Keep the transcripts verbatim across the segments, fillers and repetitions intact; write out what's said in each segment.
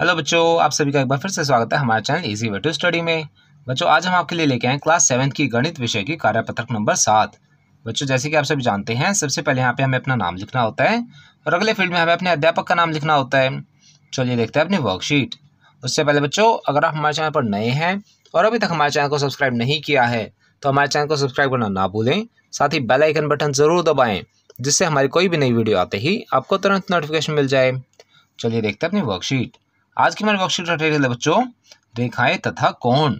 Hello बच्चों, आप सभी का एक बार फिर से स्वागत है हमारे channel easy way to study में। बच्चों आज हम आपके लिए लेके आए क्लास सेवन्थ की गणित विषय की कार्यपत्रक नंबर सात। बच्चों जैसे कि आप सभी जानते हैं, सबसे पहले यहाँ पे हमें अपना नाम लिखना होता है और अगले फील्ड में हमें अपने अध्यापक का नाम लिखना होता है। चलिए देखते हैं अपनी वर्कशीट। उससे पहले बच्चों अगर आप हमारे चैनल पर नए हैं और अभी तक हमारे चैनल को सब्सक्राइब नहीं किया है तो हमारे चैनल को सब्सक्राइब करना ना भूलें, साथ ही बेल आइकन बटन ज़रूर दबाएँ जिससे हमारी कोई भी नई वीडियो आते ही आपको तुरंत नोटिफिकेशन मिल जाए। चलिए देखते हैं अपनी वर्कशीट। आज की हमारी वर्कशीट मटेरियल है बच्चों रेखाएं तथा कोण।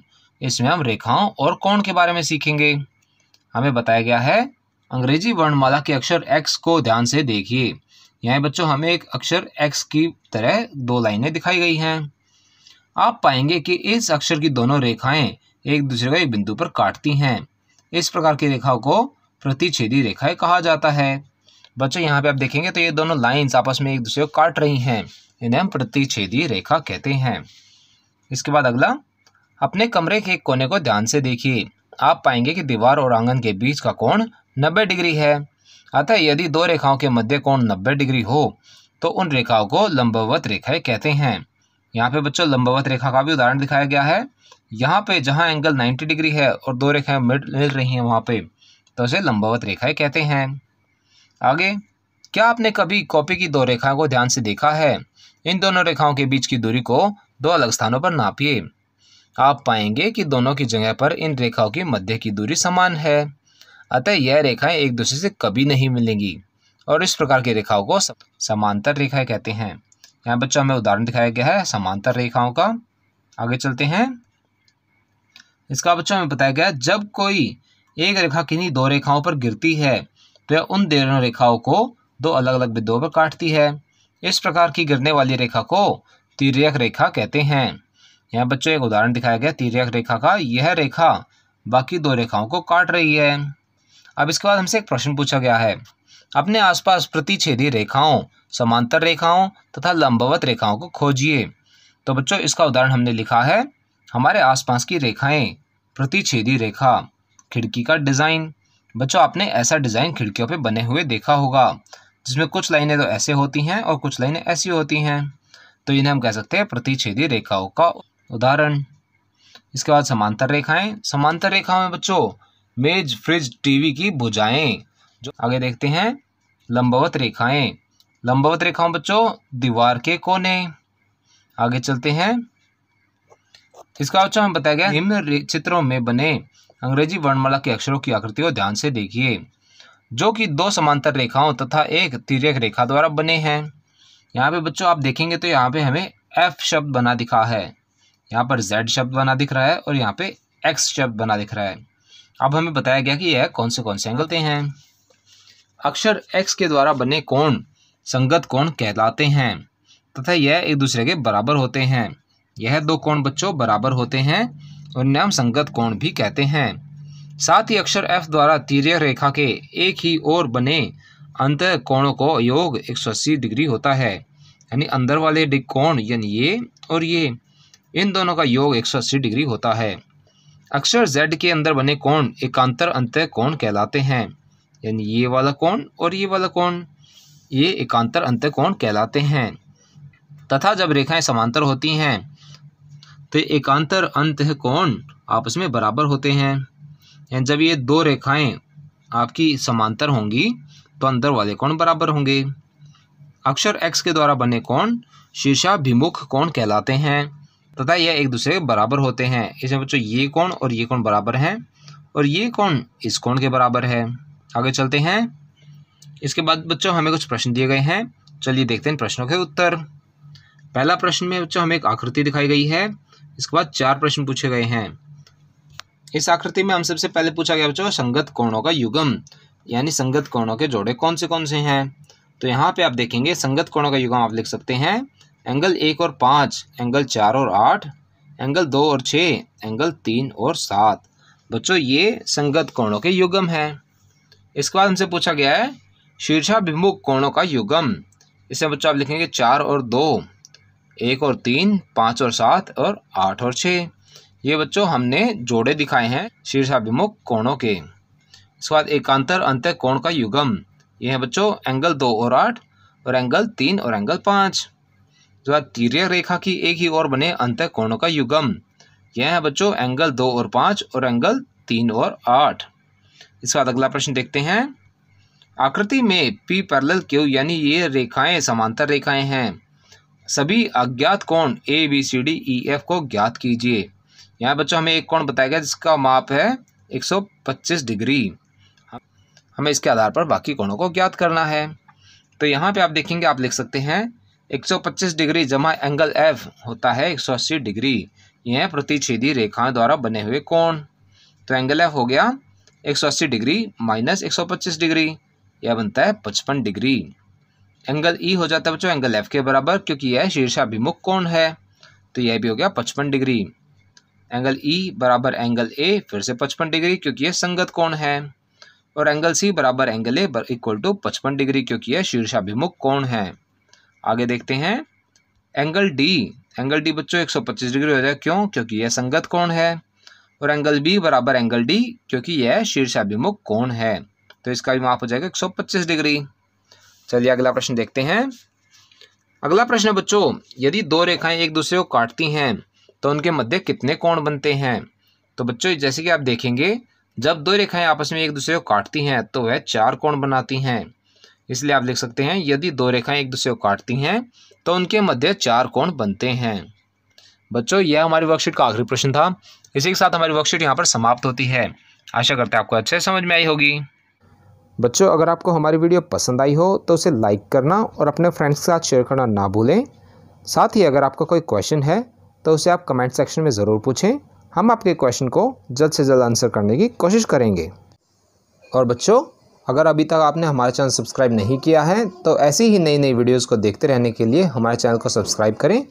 इसमें हम रेखाओं और कोण के बारे में सीखेंगे। हमें बताया गया है अंग्रेजी वर्णमाला के अक्षर एक्स को ध्यान से देखिए। यहाँ बच्चों हमें एक अक्षर एक्स की तरह दो लाइनें दिखाई गई हैं। आप पाएंगे कि इस अक्षर की दोनों रेखाएं एक दूसरे को एक बिंदु पर काटती हैं। इस प्रकार की रेखाओं को प्रतिच्छेदी रेखाएं कहा जाता है। बच्चों यहाँ पे आप देखेंगे तो ये दोनों लाइंस आपस में एक दूसरे को काट रही हैं, इन्हें हम प्रतिच्छेदी रेखा कहते हैं। इसके बाद अगला, अपने कमरे के एक कोने को ध्यान से देखिए। आप पाएंगे कि दीवार और आंगन के बीच का कोण नब्बे डिग्री है, अतः यदि दो रेखाओं के मध्य कोण नब्बे डिग्री हो तो उन रेखाओं को लंबवत रेखाएं कहते हैं। यहाँ पे बच्चों लंबवत रेखा का भी उदाहरण दिखाया गया है। यहाँ पे जहाँ एंगल नाइन्टी डिग्री है और दो रेखाएं मिल रही हैं वहाँ पे, तो उसे लंबवत रेखाएं कहते हैं। आगे, क्या आपने कभी कॉपी की दो रेखाओं को ध्यान से देखा है? इन दोनों रेखाओं के बीच की दूरी को दो अलग स्थानों पर नापिए। आप पाएंगे कि दोनों की जगह पर इन रेखाओं की मध्य की दूरी समान है, अतः यह रेखाएं एक दूसरे से कभी नहीं मिलेंगी और इस प्रकार की रेखाओं को समांतर रेखाएं कहते हैं। यहाँ बच्चों हमें उदाहरण दिखाया गया है समांतर रेखाओं का। आगे चलते हैं। इसका बच्चों हमें बताया गया है जब कोई एक रेखा किन्हीं दो रेखाओं पर गिरती है तो यह उन दोनों रेखाओं को दो अलग अलग बिंदुओं पर काटती है। इस प्रकार की गिरने वाली रेखा को तिर्यक रेखा कहते हैं। यहाँ बच्चों एक उदाहरण दिखाया गया तिर्यक रेखा का। यह रेखा बाकी दो रेखाओं को काट रही है। अब इसके बाद हमसे एक प्रश्न पूछा गया है, अपने आसपास प्रतिच्छेदी रेखाओं, समांतर रेखाओं तथा लंबवत रेखाओं को खोजिए। तो बच्चों इसका उदाहरण हमने लिखा है हमारे आसपास की रेखाएं, प्रतिच्छेदी रेखा, खिड़की का डिज़ाइन। बच्चों आपने ऐसा डिज़ाइन खिड़कियों पे बने हुए देखा होगा जिसमें कुछ लाइनें तो ऐसे होती हैं और कुछ लाइनें ऐसी होती हैं, तो इन्हें हम कह सकते हैं प्रतिच्छेदी रेखाओं का उदाहरण। इसके बाद समांतर रेखाएं। समांतर रेखाओं में बच्चों मेज, फ्रिज, टीवी की भुजाएं। जो आगे देखते हैं लंबवत रेखाएं। लंबवत रेखाओं बच्चों दीवार के कोने। आगे चलते हैं। इसका बच्चों हमें बताया गया निम्न चित्रों में बने अंग्रेजी वर्णमाला के अक्षरों की आकृति को ध्यान से देखिए जो कि दो समांतर रेखाओं तथा एक तिर्यक रेखा द्वारा बने हैं। यहाँ पे बच्चों आप देखेंगे तो यहाँ पे हमें F शब्द बना दिखा है, यहाँ पर Z शब्द बना दिख रहा है और यहाँ पे X शब्द बना दिख रहा है। अब हमें बताया गया कि यह कौन से कौन से एंगल हैं। अक्षर X के द्वारा बने कोण संगत कोण कहलाते हैं तथा यह एक दूसरे के बराबर होते हैं। यह दो कोण बच्चों बराबर होते हैं, उन्हें हम संगत कोण भी कहते हैं। साथ ही अक्षर F द्वारा तिर्यक रेखा के एक ही ओर बने अंतर कोणों को योग एक सौ अस्सी डिग्री होता है, यानी अंदर वाले कोण यानी ये और ये, इन दोनों का योग एक सौ अस्सी डिग्री होता है। अक्षर Z के अंदर बने कोण एकांतर अंतर कोण कहलाते हैं, यानी ये वाला कोण और ये वाला कोण, ये एकांतर अंतर कोण कहलाते हैं। तथा जब रेखाएं समांतर होती हैं तो एकांतर अंत कोण आपस में बराबर होते हैं। जब ये दो रेखाएं आपकी समांतर होंगी तो अंदर वाले कोण बराबर होंगे। अक्षर X के द्वारा बने कोण शीर्षाभिमुख कोण कहलाते हैं तथा यह एक दूसरे के बराबर होते हैं। इसमें बच्चों ये कोण और ये कोण बराबर हैं और ये कोण इस कोण के बराबर है। आगे चलते हैं। इसके बाद बच्चों हमें कुछ प्रश्न दिए गए हैं। चलिए देखते हैं प्रश्नों के उत्तर। पहला प्रश्न में बच्चों हमें एक आकृति दिखाई गई है। इसके बाद चार प्रश्न पूछे गए हैं। इस आकृति में हम सबसे पहले पूछा गया बच्चों संगत कोणों का युग्म, यानी संगत कोणों के जोड़े कौन से कौन से हैं। तो यहाँ पे आप देखेंगे संगत कोणों का युग्म आप लिख सकते हैं एंगल एक और पाँच, एंगल चार और आठ, एंगल दो और छः, एंगल तीन और सात। बच्चों ये संगत कोणों के युग्म हैं। इसके बाद हमसे पूछा गया है शीर्षाभिमुख कोणों का युग्म। इसमें बच्चों आप लिखेंगे चार और दो, एक और तीन, पाँच और सात और आठ और छः। ये बच्चों हमने जोड़े दिखाए हैं शीर्षाभिमुख कोणों के। इसके बाद एकांतर अंतर कोण का युग्म, ये है बच्चों एंगल दो और आठ और एंगल तीन और एंगल पाँच। जो तिर्यक रेखा की एक ही ओर बने अंतः कोणों का युग्म। यह है बच्चों एंगल दो और पाँच और एंगल तीन और आठ। इसके बाद अगला प्रश्न देखते हैं। आकृति में P पैरेलल Q यानी ये रेखाएं समांतर रेखाएं हैं। सभी अज्ञात कोण A B C D E F को ज्ञात कीजिए। यहाँ बच्चों हमें एक कोण बताया गया जिसका माप है एक सौ पच्चीस डिग्री। हमें इसके आधार पर बाकी कोणों को ज्ञात करना है। तो यहाँ पे आप देखेंगे, आप लिख सकते हैं एक सौ पच्चीस डिग्री जमा एंगल F होता है एक सौ अस्सी डिग्री। यह प्रतिच्छेदी रेखाओं द्वारा बने हुए कोण। तो एंगल F हो गया एक सौ अस्सी डिग्री माइनस एक सौ पच्चीस डिग्री, यह बनता है पचपन डिग्री। एंगल E हो जाता है बच्चों एंगल F के बराबर, क्योंकि यह शीर्षाभिमुख कोण है। तो यह भी हो गया पचपन डिग्री। एंगल E बराबर एंगल A फिर से पचपन डिग्री, क्योंकि यह संगत कोण है। और एंगल C बराबर एंगल A इक्वल टू पचपन डिग्री, क्योंकि यह शीर्षाभिमुख कोण है। आगे देखते हैं एंगल D। एंगल D बच्चों एक सौ पच्चीस डिग्री हो जाए, क्यों? क्योंकि यह संगत कोण है। और एंगल B बराबर एंगल D, क्योंकि यह शीर्षाभिमुख कोण है। तो इसका भी माप हो जाएगा एक सौ पच्चीस डिग्री। चलिए अगला प्रश्न देखते हैं। अगला प्रश्न बच्चों, यदि दो रेखाएं एक दूसरे को काटती हैं तो उनके मध्य कितने कोण बनते हैं? तो बच्चों जैसे कि आप देखेंगे, जब दो रेखाएं आपस में एक दूसरे को काटती हैं तो वह चार कोण बनाती हैं। इसलिए आप लिख सकते हैं यदि दो रेखाएं एक दूसरे को काटती हैं तो उनके मध्य चार कोण बनते हैं। बच्चों यह हमारी वर्कशीट का आखिरी प्रश्न था। इसी के साथ हमारी वर्कशीट यहाँ पर समाप्त होती है। आशा करते हैं आपको अच्छे समझ में आई होगी। बच्चों अगर आपको हमारी वीडियो पसंद आई हो तो उसे लाइक करना और अपने फ्रेंड्स के साथ शेयर करना ना भूलें। साथ ही अगर आपका कोई क्वेश्चन है तो उसे आप कमेंट सेक्शन में ज़रूर पूछें। हम आपके क्वेश्चन को जल्द से जल्द आंसर करने की कोशिश करेंगे। और बच्चों अगर अभी तक आपने हमारा चैनल सब्सक्राइब नहीं किया है तो ऐसी ही नई नई वीडियोज़ को देखते रहने के लिए हमारे चैनल को सब्सक्राइब करें।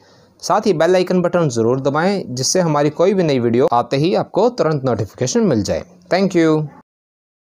साथ ही बेल आइकन बटन ज़रूर दबाएं, जिससे हमारी कोई भी नई वीडियो आते ही आपको तुरंत नोटिफिकेशन मिल जाए। Thank you.